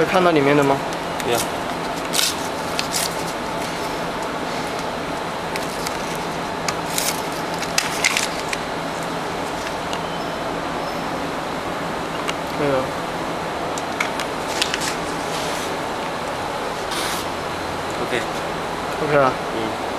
有看到里面的吗？没有。没有。OK。OK 啊。嗯。